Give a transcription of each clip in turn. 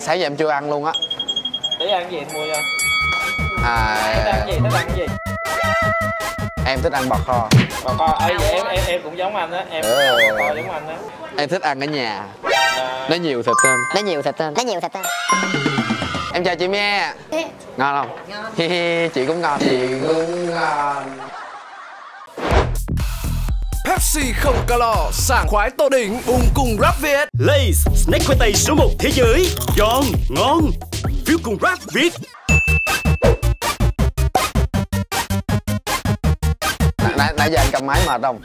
Sáng giờ em chưa ăn luôn á. Để ăn gì em mua cho. Thích ăn gì? Em thích ăn bò kho. Bò kho, em cũng giống anh á, em bò kho giống anh á. Em thích ăn ở nhà. Nó nhiều thịt hơn. Em chào chị Mie. Ngon không? Ngon. Chị cũng ngon. Pepsi không calo, sảng khoái tô đỉnh, uống cùng Rap Việt. Lay's, snack khoai tây số 1 thế giới. Giòn, ngon, phiếu cùng Rap Việt. Nãy giờ anh cầm máy mệt không?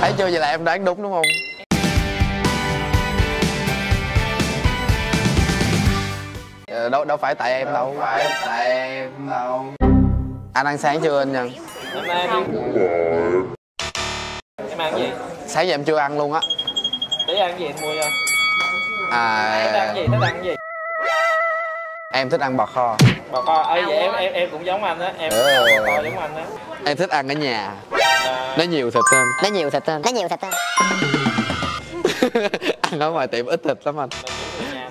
Thấy chưa, vậy là em đoán đúng không? Đâu phải tại em đâu. Anh ăn sáng chưa anh Nhân? Em ăn gì? Sáng giờ em chưa ăn luôn á. Để ăn gì em mua cho. Thích ăn gì? Em thích ăn bò kho. Bò kho, em cũng giống anh á, em bò kho giống anh á. Em thích ăn ở nhà. Nó nhiều thịt hơn. Ăn ở ngoài tiệm ít thịt lắm anh.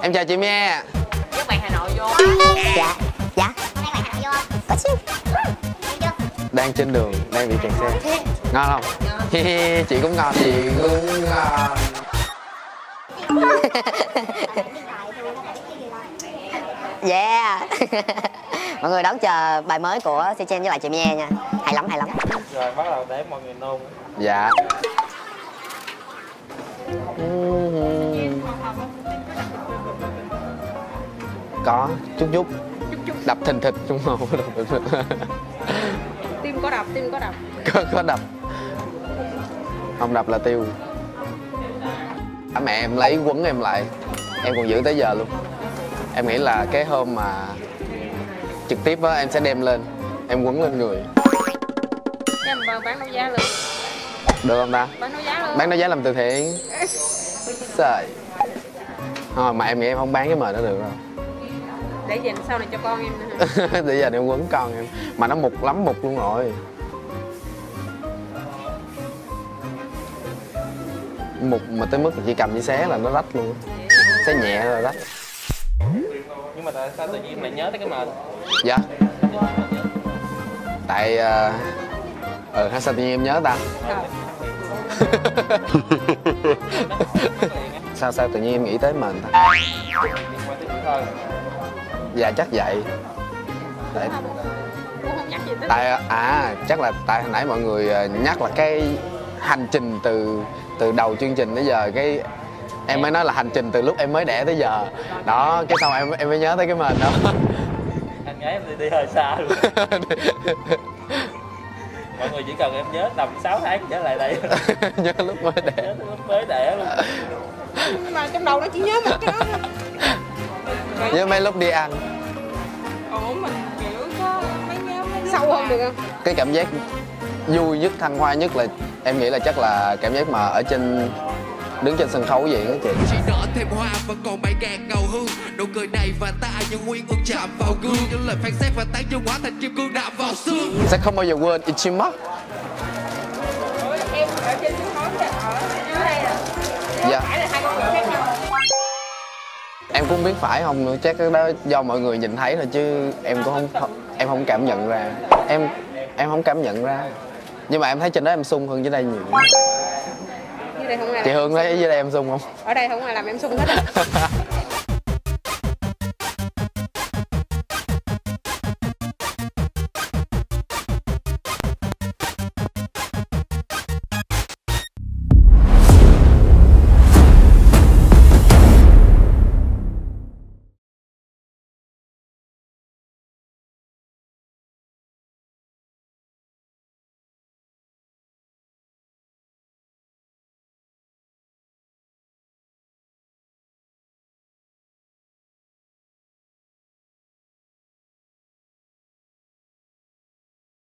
Em chào chị Mie. Các bạn Hà Nội vô. Dạ. Các bạn Hà Nội vô. Có chứ. Đang trên đường, đang bị kẹt xe. Ngon không? Chị cũng ngon. Yeah. Mọi người đón chờ bài mới của Seachains với lại chị Mie nha. Hay lắm. Rồi bắt đầu để mọi người nôn. Dạ. Có chút đập thình thịch trong mồm. Tim có đập. Có đập. Không đập là tiêu. Mẹ em lấy quấn em lại. Em còn giữ tới giờ luôn. Em nghĩ là cái hôm mà trực tiếp á, em sẽ đem lên. Em quấn lên người. Em bán đấu giá luôn. Được không ta? Bán đấu giá luôn. Bán đấu giá làm từ thiện. Trời. Thôi mà em nghĩ em không bán cái mời đó được đâu. Để dành sau này cho con em nữa. Để dành em quấn con em. Mà nó mục lắm, mục luôn rồi. Mục mà tới mức chỉ cầm chỉ xé là nó rách luôn. Xé nhẹ rồi rách. Nhưng mà tại sao tự nhiên lại nhớ tới cái mền? Dạ. Tại... sao tự nhiên em nhớ ta? Sao tự nhiên em nghĩ tới mền ta? Dạ chắc vậy. Tại chắc là tại hồi nãy mọi người nhắc là cái hành trình từ đầu chương trình tới giờ, cái em mới nói là hành trình từ lúc em mới đẻ tới giờ đó, cái sau em mới nhớ tới cái mền đó. Anh gái em đi hơi xa luôn. Mọi người chỉ cần em nhớ tầm 6 tháng trở lại đây. Nhớ lúc mới đẻ. Nhớ lúc mới đẻ luôn. Nhưng mà trong đầu nó chỉ nhớ một cái đó. Nhớ mấy lúc đi ăn. Ủa mình kiểu có mấy nhớ sâu hơn được không? Cái cảm giác vui nhất, thăng hoa nhất là em nghĩ là chắc là cảm giác mà ở trên đứng trên sân khấu vậy đó chị. Chỉ nở thêm hoa và còn bãi gạt ngầu hương. Nụ cười này và ta như nguyên ước chạm vào gương. Những lời phán xét và tán dương hóa thành kim cương đạm vào xương. Sẽ không bao giờ quên Ichimak. Em ở trên sân khấu thì ở dưới đây à? Dạ. Phải là hai con người khác nhau. Em cũng không biết phải không nữa, chắc đó do mọi người nhìn thấy rồi chứ em cũng không cảm nhận ra. Em không cảm nhận ra. Nhưng mà em thấy trên đó em sung hơn dưới đây nhiều. Không, chị Hương thấy dưới đây em sung không? Ở đây không ai làm em sung hết.